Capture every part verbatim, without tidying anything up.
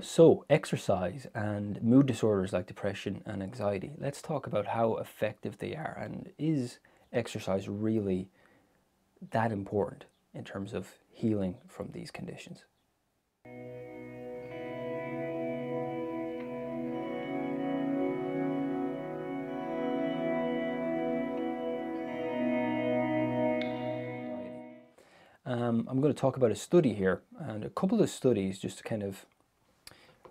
So exercise and mood disorders like depression and anxiety, let's talk about how effective they are, and is exercise really that important in terms of healing from these conditions? Um, I'm going to talk about a study here, and a couple of studies just to kind of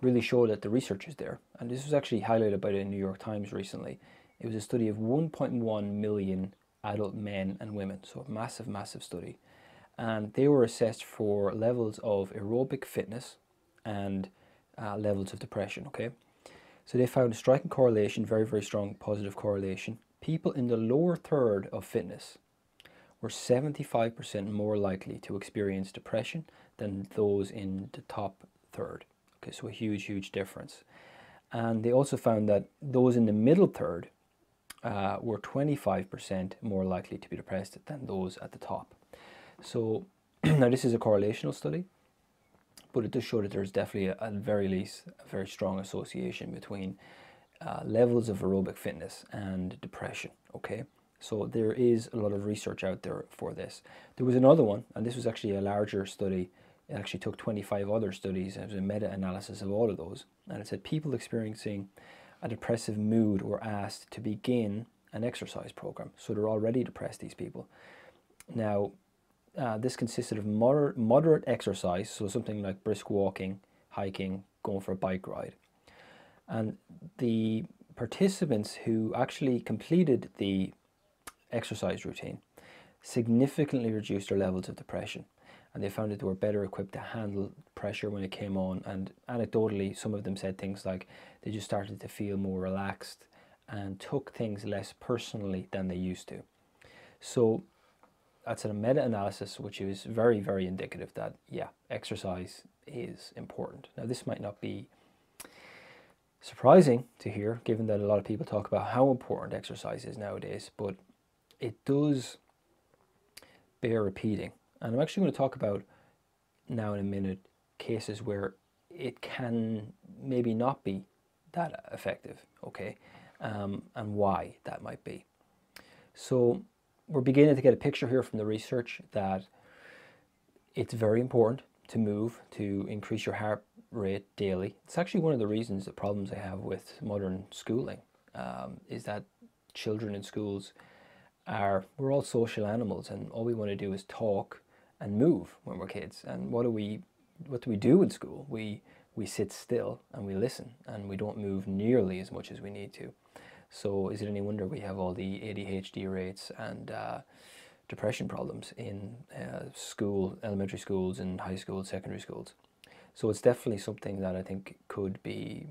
really show that the research is there. And this was actually highlighted by the New York Times recently. It was a study of one point one million adult men and women, so a massive, massive study. And they were assessed for levels of aerobic fitness and uh, levels of depression, okay? So they found a striking correlation, very, very strong positive correlation. People in the lower third of fitness were seventy-five percent more likely to experience depression than those in the top third. Okay, so a huge, huge difference. And they also found that those in the middle third uh, were twenty-five percent more likely to be depressed than those at the top. So now this is a correlational study, but it does show that there's definitely a, at very least a very strong association between uh, levels of aerobic fitness and depression, okay? So there is a lot of research out there for this. There was another one, and this was actually a larger study. It actually took twenty-five other studies, and it was a meta-analysis of all of those. And it said people experiencing a depressive mood were asked to begin an exercise program. So they're already depressed, these people. Now, uh, this consisted of moderate, moderate exercise, so something like brisk walking, hiking, going for a bike ride. And the participants who actually completed the exercise routine significantly reduced their levels of depression, and they found that they were better equipped to handle pressure when it came on. And anecdotally, some of them said things like they just started to feel more relaxed and took things less personally than they used to. So that's a meta-analysis, which is very, very indicative that, yeah, exercise is important. Now, this might not be surprising to hear, given that a lot of people talk about how important exercise is nowadays, but it does bear repeating. And I'm actually going to talk about now in a minute cases where it can maybe not be that effective, okay, um, and why that might be. So we're beginning to get a picture here from the research that it's very important to move, to increase your heart rate daily. It's actually one of the reasons the problems I have with modern schooling um, is that children in schools are, we're all social animals, and all we want to do is talk and move when we're kids. And what do we what do we do in school? We we sit still and we listen, and we don't move nearly as much as we need to. So is it any wonder we have all the A D H D rates and uh, depression problems in uh, school, elementary schools and high schools, secondary schools? So it's definitely something that I think could be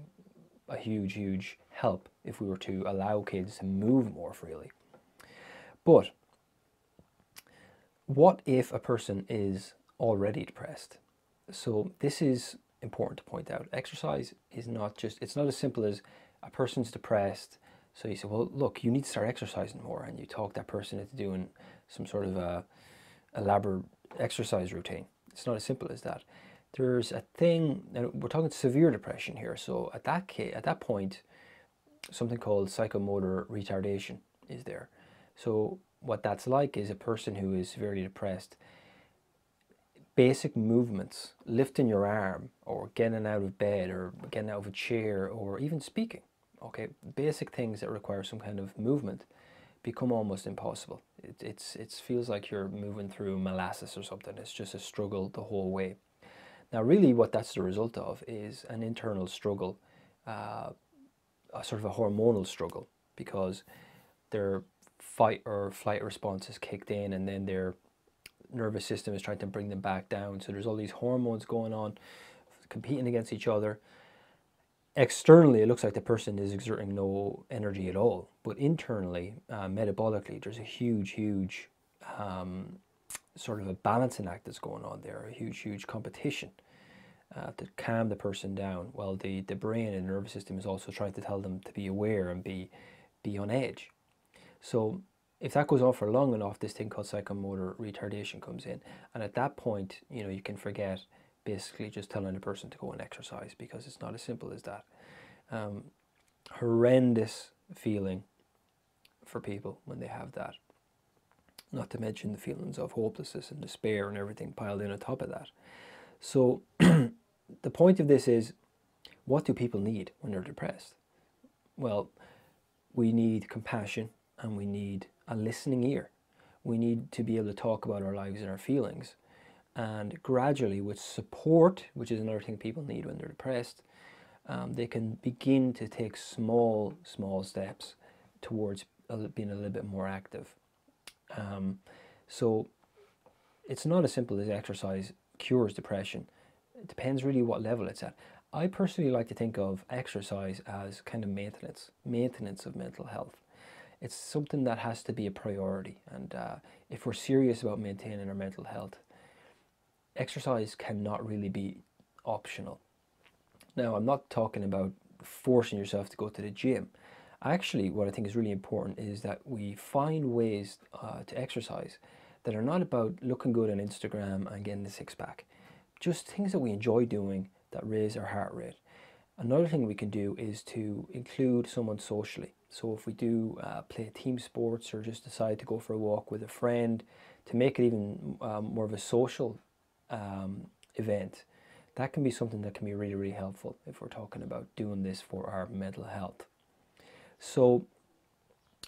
a huge, huge help if we were to allow kids to move more freely. But what if a person is already depressed? So this is important to point out. Exercise is not just, it's not as simple as a person's depressed, so you say, well, look, you need to start exercising more, and you talk that person into doing some sort of a elaborate exercise routine. It's not as simple as that. There's a thing, and we're talking severe depression here, so at that, case, at that point, something called psychomotor retardation is there. So what that's like is a person who is severely depressed, basic movements, lifting your arm or getting out of bed or getting out of a chair or even speaking, okay, basic things that require some kind of movement become almost impossible. It, it's, it feels like you're moving through molasses or something. It's just a struggle the whole way. Now really what that's the result of is an internal struggle, uh, a sort of a hormonal struggle, because they're fight or flight response is kicked in, and then their nervous system is trying to bring them back down. So there's all these hormones going on, competing against each other. Externally, it looks like the person is exerting no energy at all, but internally, uh, metabolically, there's a huge, huge um, sort of a balancing act that's going on there, a huge, huge competition uh, to calm the person down, while the, the brain and nervous system is also trying to tell them to be aware and be, be on edge. So if that goes on for long enough, this thing called psychomotor retardation comes in. And at that point, you know, you can forget basically just telling the person to go and exercise, because it's not as simple as that. Um, horrendous feeling for people when they have that. Not to mention the feelings of hopelessness and despair and everything piled in on top of that. So the point of this is, what do people need when they're depressed? Well, we need compassion and we need a listening ear. We need to be able to talk about our lives and our feelings. And gradually, with support, which is another thing people need when they're depressed, um, they can begin to take small, small steps towards being a little bit more active. Um, so it's not as simple as exercise cures depression. It depends really what level it's at. I personally like to think of exercise as kind of maintenance, maintenance of mental health. It's something that has to be a priority, and uh, if we're serious about maintaining our mental health, exercise cannot really be optional. Now, I'm not talking about forcing yourself to go to the gym. Actually, what I think is really important is that we find ways uh, to exercise that are not about looking good on Instagram and getting the six-pack. Just things that we enjoy doing that raise our heart rate. Another thing we can do is to include someone socially. So if we do uh, play team sports, or just decide to go for a walk with a friend, to make it even um, more of a social um, event, that can be something that can be really, really helpful if we're talking about doing this for our mental health. So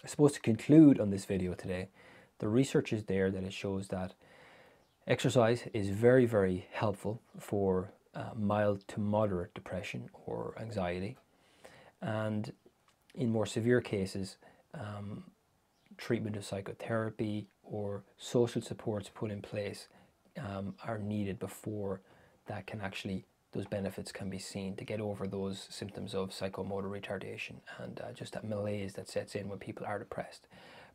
I suppose to conclude on this video today, the research is there that it shows that exercise is very, very helpful for uh, mild to moderate depression or anxiety. And in more severe cases, um, treatment of psychotherapy or social supports put in place um, are needed before that can actually, those benefits can be seen, to get over those symptoms of psychomotor retardation and uh, just that malaise that sets in when people are depressed.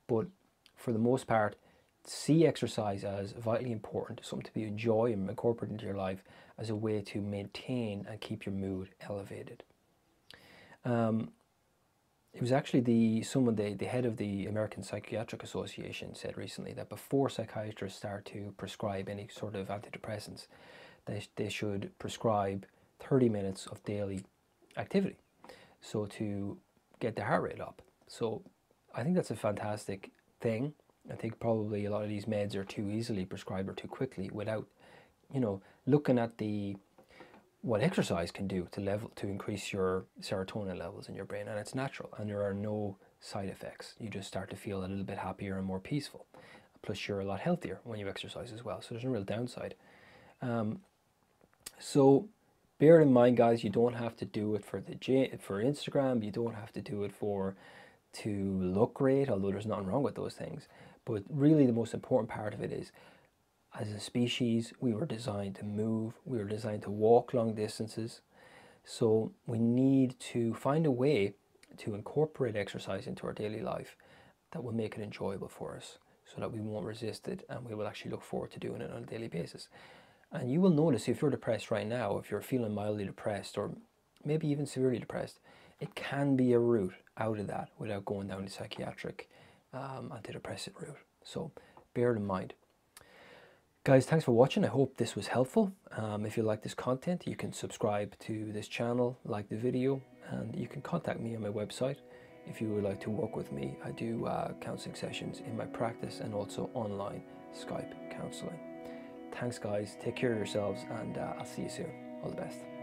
But for the most part, see exercise as vitally important, something to enjoy and incorporate into your life as a way to maintain and keep your mood elevated. Um, it was actually the someone the, the head of the American Psychiatric Association said recently that before psychiatrists start to prescribe any sort of antidepressants, they, they should prescribe thirty minutes of daily activity, so to get the heart rate up. So I think that's a fantastic thing. I think probably a lot of these meds are too easily prescribed or too quickly, without, you know, looking at the what exercise can do to level to increase your serotonin levels in your brain. And it's natural, and there are no side effects. You just start to feel a little bit happier and more peaceful. Plus, you're a lot healthier when you exercise as well. So there's no real downside. Um, so bear in mind, guys, you don't have to do it for the for Instagram. You don't have to do it for to look great, although there's nothing wrong with those things. But really, the most important part of it is, as a species, we were designed to move, we were designed to walk long distances. So we need to find a way to incorporate exercise into our daily life that will make it enjoyable for us, so that we won't resist it and we will actually look forward to doing it on a daily basis. And you will notice, if you're depressed right now, if you're feeling mildly depressed or maybe even severely depressed, it can be a route out of that without going down the psychiatric Um, antidepressant route. So bear it in mind. Guys, thanks for watching. I hope this was helpful. Um, if you like this content, you can subscribe to this channel, like the video, and you can contact me on my website if you would like to work with me. I do uh, counseling sessions in my practice and also online Skype counseling. Thanks, guys. Take care of yourselves, and uh, I'll see you soon. All the best.